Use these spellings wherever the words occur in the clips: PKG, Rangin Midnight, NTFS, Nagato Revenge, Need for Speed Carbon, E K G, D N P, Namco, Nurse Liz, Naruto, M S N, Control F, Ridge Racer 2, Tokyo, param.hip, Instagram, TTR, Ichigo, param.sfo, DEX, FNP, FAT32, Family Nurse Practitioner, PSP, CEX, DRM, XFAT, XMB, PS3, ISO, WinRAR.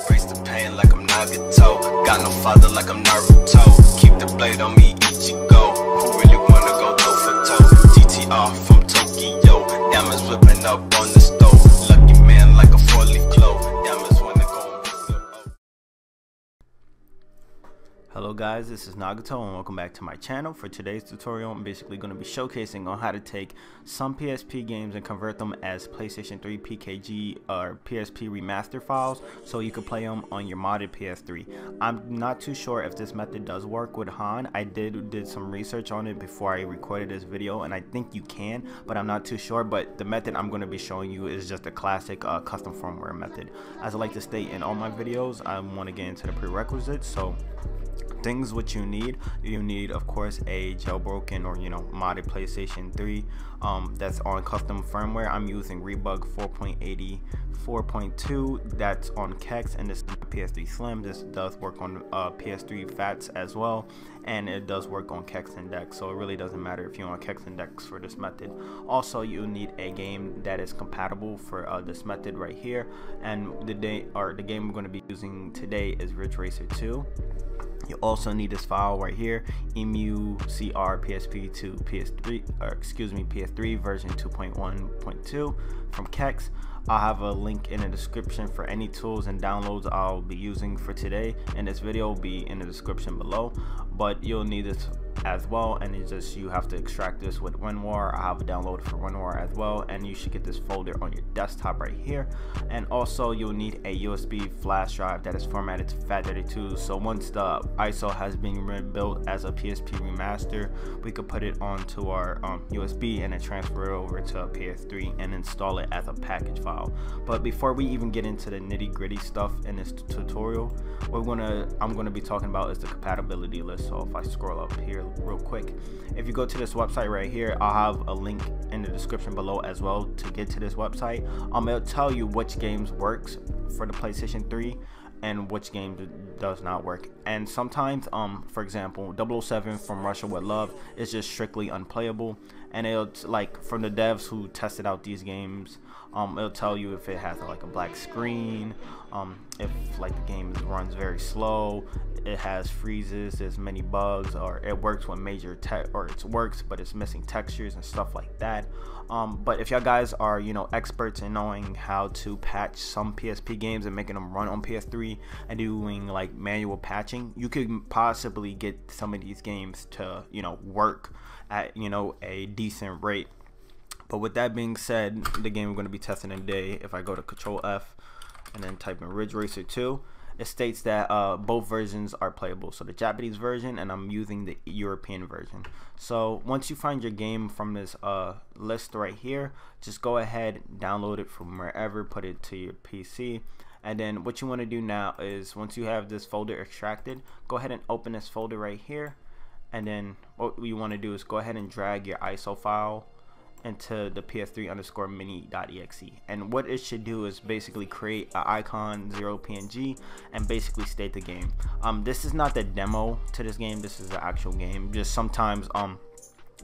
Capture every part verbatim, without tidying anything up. Embrace the pain like I'm Naruto. Got no father like I'm Naruto. Keep the blade on me, Ichigo. Who really wanna go toe for toe? T T R from Tokyo. Diamonds whipping up on the stove. Lucky man like a four-leaf clove. Diamonds wanna go with the boat. Hello guys, this is Nagato and welcome back to my channel. For today's tutorial, I'm basically going to be showcasing on how to take some P S P games and convert them as PlayStation three P K G or P S P remaster files so you can play them on your modded P S three. I'm not too sure if this method does work with Han. I did did some research on it before I recorded this video and I think you can, but I'm not too sure. But the method I'm going to be showing you is just a classic uh, custom firmware method. As I like to state in all my videos, I want to get into the prerequisites. So things what you need, you need of course a jailbroken or you know modded PlayStation three um, that's on custom firmware. I'm using Rebug four point eighty, four point two, that's on C E X, and this is P S three Slim. This does work on uh, P S three FATs as well, and it does work on C E X and DEX, so it really doesn't matter if you're on C E X and DEX for this method. Also, you need a game that is compatible for uh, this method right here, and the day or the game we're going to be using today is Ridge Racer two. You also need this file right here, emu C R P S P two P S three, or excuse me, P S three version two point one point two from C E X. I'll have a link in the description for any tools and downloads I'll be using for today, and this video will be in the description below. But you'll need this as well, and it's just you have to extract this with WinRAR. I have a download for WinRAR as well, and you should get this folder on your desktop right here. And also you'll need a U S B flash drive that is formatted to FAT thirty-two, so once the I S O has been rebuilt as a P S P remaster, we could put it onto our um, U S B and then transfer it over to a P S three and install it as a package file. But before we even get into the nitty-gritty stuff in this tutorial, we're gonna I'm gonna be talking about is the compatibility list. So if I scroll up here real quick, if you go to this website right here, I'll have a link in the description below as well to get to this website. Um, it'll tell you which games works for the PlayStation three and which game does not work. And sometimes, um, for example, double oh seven from Russia with Love is just strictly unplayable. And it'll, like, from the devs who tested out these games, um, it'll tell you if it has like a black screen, um, if like the game runs very slow, it has freezes, there's many bugs, or it works with major tech, or it works but it's missing textures and stuff like that. Um, but if y'all guys are you know experts in knowing how to patch some P S P games and making them run on P S three and doing like manual patching, you could possibly get some of these games to you know work at you know a decent rate. But with that being said, the game we're going to be testing today, if I go to Control F and then type in Ridge Racer two, it states that uh, both versions are playable, so the Japanese version, and I'm using the European version. So once you find your game from this uh, list right here, just go ahead, download it from wherever, put it to your P C, and then what you want to do now is once you have this folder extracted, go ahead and open this folder right here, and then what you want to do is go ahead and drag your I S O file into the P S three underscore mini.exe, and what it should do is basically create an icon zero P N G and basically state the game. Um, this is not the demo to this game, this is the actual game. Just sometimes um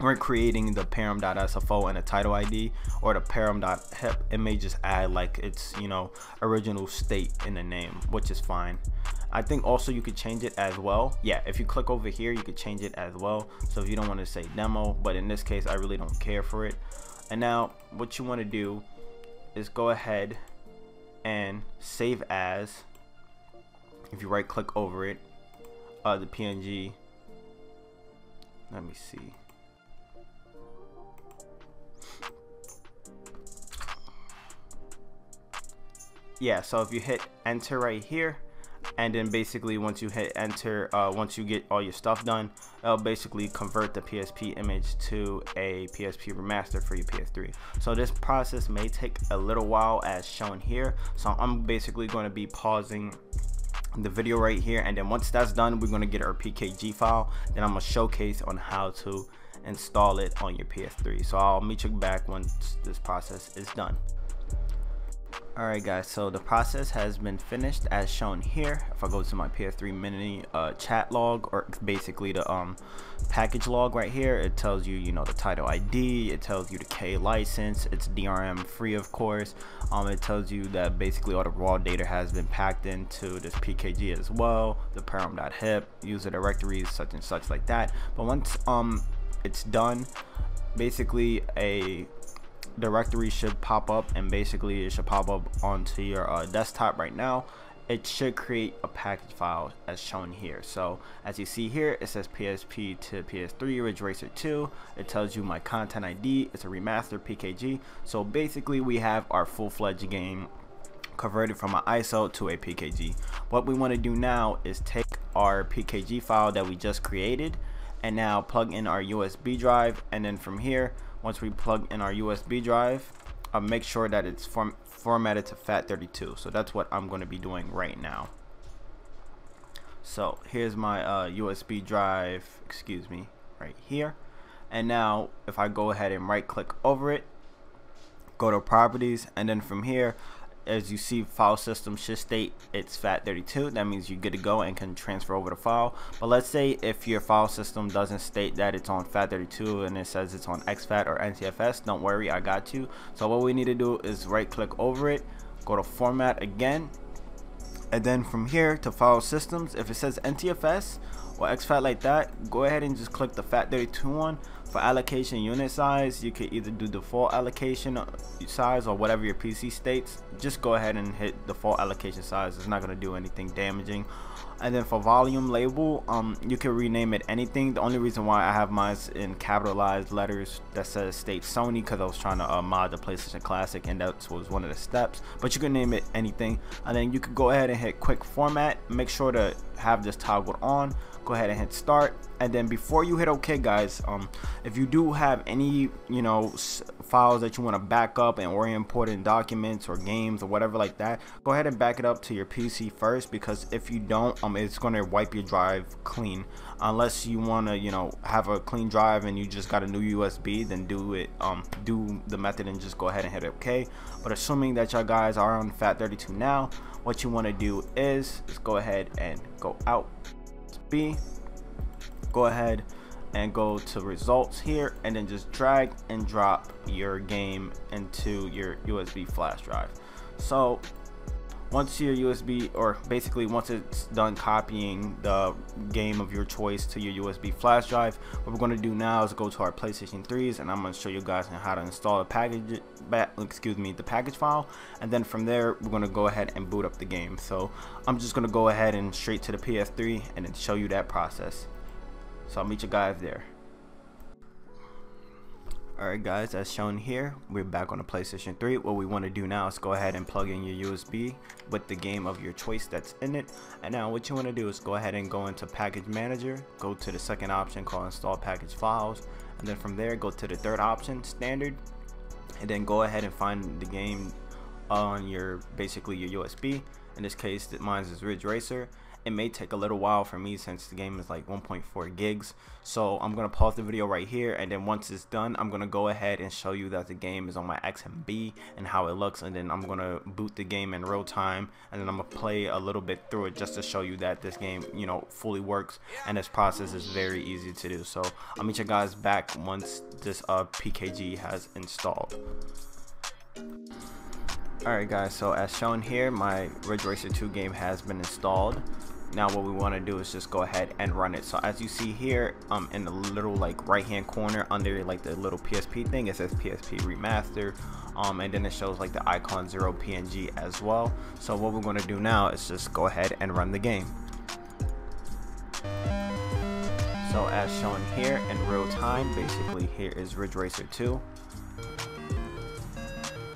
we're creating the param.sfo and a title I D or the param.hip, it may just add like it's you know original state in the name, which is fine. I think also you could change it as well. Yeah, if you click over here, you could change it as well. So if you don't want to say demo, but in this case, I really don't care for it. And now what you want to do is go ahead and save as, if you right click over it, uh, the P N G. Let me see. Yeah, so if you hit enter right here, and then basically once you hit enter, uh, once you get all your stuff done, it'll basically convert the P S P image to a P S P remaster for your P S three. So this process may take a little while as shown here. So I'm basically going to be pausing the video right here. And then once that's done, we're going to get our P K G file. Then I'm going to showcase on how to install it on your P S three. So I'll meet you back once this process is done. Alright guys, so the process has been finished as shown here. If I go to my P S three Mini uh, chat log, or basically the um, package log right here, it tells you, you know, the title I D, it tells you the K license, it's D R M free of course. Um, it tells you that basically all the raw data has been packed into this P K G as well, the param.hip, user directories, such and such like that. But once um, it's done, basically a directory should pop up, and basically it should pop up onto your uh, desktop right now. It should create a package file as shown here. So as you see here, it says P S P to P S three Ridge Racer two. It tells you my content I D. It's a remastered P K G. So basically we have our full-fledged game converted from an I S O to a P K G. What we want to do now is take our P K G file that we just created and now plug in our U S B drive, and then from here, once we plug in our U S B drive, uh, make sure that it's form formatted to FAT thirty-two. So that's what I'm going to be doing right now. So here's my uh, U S B drive, excuse me, right here. And now if I go ahead and right click over it, go to properties, and then from here, as you see, file system should state it's FAT thirty-two. That means you're good to go and can transfer over the file. But let's say if your file system doesn't state that it's on FAT thirty-two and it says it's on X FAT or N T F S, don't worry, I got you. So what we need to do is right click over it, go to format again, and then from here to file systems, if it says N T F S or X FAT like that, go ahead and just click the FAT thirty-two one. For allocation unit size, you could either do default allocation size or whatever your P C states. Just go ahead and hit default allocation size. It's not going to do anything damaging. And then for volume label, um, you can rename it anything. The only reason why I have mine in capitalized letters that says state Sony, because I was trying to uh, mod the PlayStation Classic, and that was one of the steps. But you can name it anything. And then you could go ahead and hit quick format. Make sure to have this toggled on. Go ahead and hit start. And then before you hit OK, guys, um, if you do have any, you know, s files that you want to back up and or import in documents or games or whatever like that, go ahead and back it up to your P C first, because if you don't, um, it's going to wipe your drive clean. Unless you want to, you know, have a clean drive and you just got a new U S B, then do it, um, do the method and just go ahead and hit OK. But assuming that y'all guys are on FAT thirty-two now, what you want to do is just go ahead and go out B. Go ahead and go to results here, and then just drag and drop your game into your U S B flash drive. So once your U S B, or basically once it's done copying the game of your choice to your U S B flash drive, what we're going to do now is go to our PlayStation threes, and I'm going to show you guys how to install a package, excuse me, the package file. And then from there, we're going to go ahead and boot up the game. So I'm just going to go ahead and straight to the P S three and then show you that process. So I'll meet you guys there. Alright guys, as shown here, we're back on the PlayStation three. What we want to do now is go ahead and plug in your U S B with the game of your choice that's in it. And now what you want to do is go ahead and go into Package Manager, go to the second option called Install Package Files, and then from there go to the third option, Standard, and then go ahead and find the game on your, basically your U S B. In this case, mine is Ridge Racer. It may take a little while for me since the game is like one point four gigs. So I'm going to pause the video right here, and then once it's done, I'm going to go ahead and show you that the game is on my X M B and how it looks, and then I'm going to boot the game in real time, and then I'm going to play a little bit through it just to show you that this game, you know, fully works, and this process is very easy to do. So I'll meet you guys back once this uh, P K G has installed. Alright guys, so as shown here, my Ridge Racer two game has been installed. Now what we want to do is just go ahead and run it. So as you see here, um, in the little like right hand corner under like the little P S P thing, it says P S P remaster, um, and then it shows like the icon zero P N G as well. So what we're going to do now is just go ahead and run the game. So as shown here in real time, basically here is Ridge Racer two,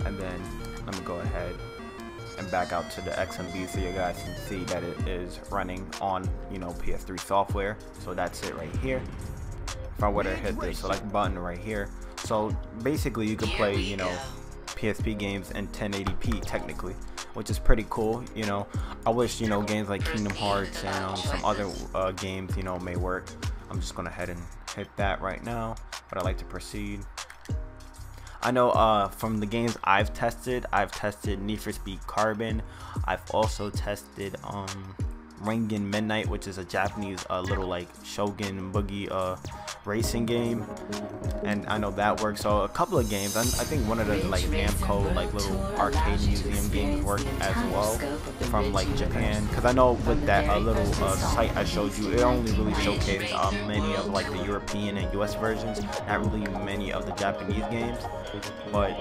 and then let me go ahead and back out to the X M B so you guys can see that it is running on, you know, P S three software. So that's it right here. If I were to hit the select button right here, so basically you can play, you know, P S P games in ten eighty P technically, which is pretty cool. You know, I wish, you know, games like Kingdom Hearts and um, some other uh, games, you know, may work. I'm just gonna head and hit that right now, but I like to proceed. I know uh, from the games I've tested, I've tested Need for Speed Carbon. I've also tested um, Rangin Midnight, which is a Japanese uh, little like Shogun Boogie uh, racing game, and I know that works. So a couple of games, I, I think one of the like Namco like little arcade museum games work as well from like Japan, because I know with that uh, little uh, site I showed you, it only really showcased uh, many of like the European and U S versions, not really many of the Japanese games. But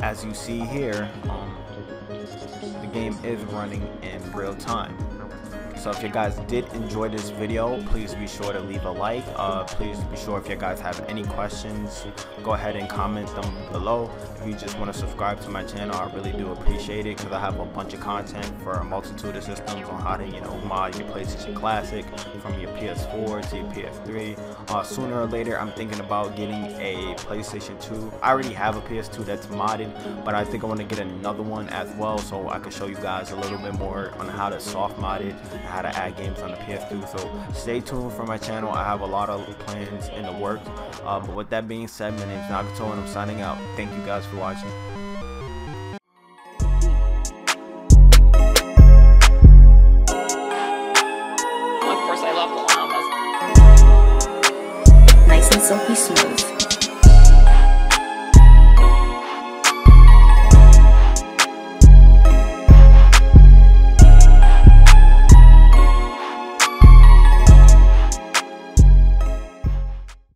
as you see here, um, the game is running in real time. So if you guys did enjoy this video, please be sure to leave a like. Uh, please be sure, if you guys have any questions, go ahead and comment them below. If you just want to subscribe to my channel, I really do appreciate it, because I have a bunch of content for a multitude of systems on how to, you know, mod your PlayStation Classic from your P S four to your P S three. Uh, sooner or later, I'm thinking about getting a PlayStation two. I already have a P S two that's modded, but I think I want to get another one as well, so I can show you guys a little bit more on how to soft mod it, how to add games on the P S two. So stay tuned for my channel. I have a lot of plans in the works. Uh, but with that being said, my name is Naruto and I'm signing out. Thank you guys for watching. Nice and silky smooth.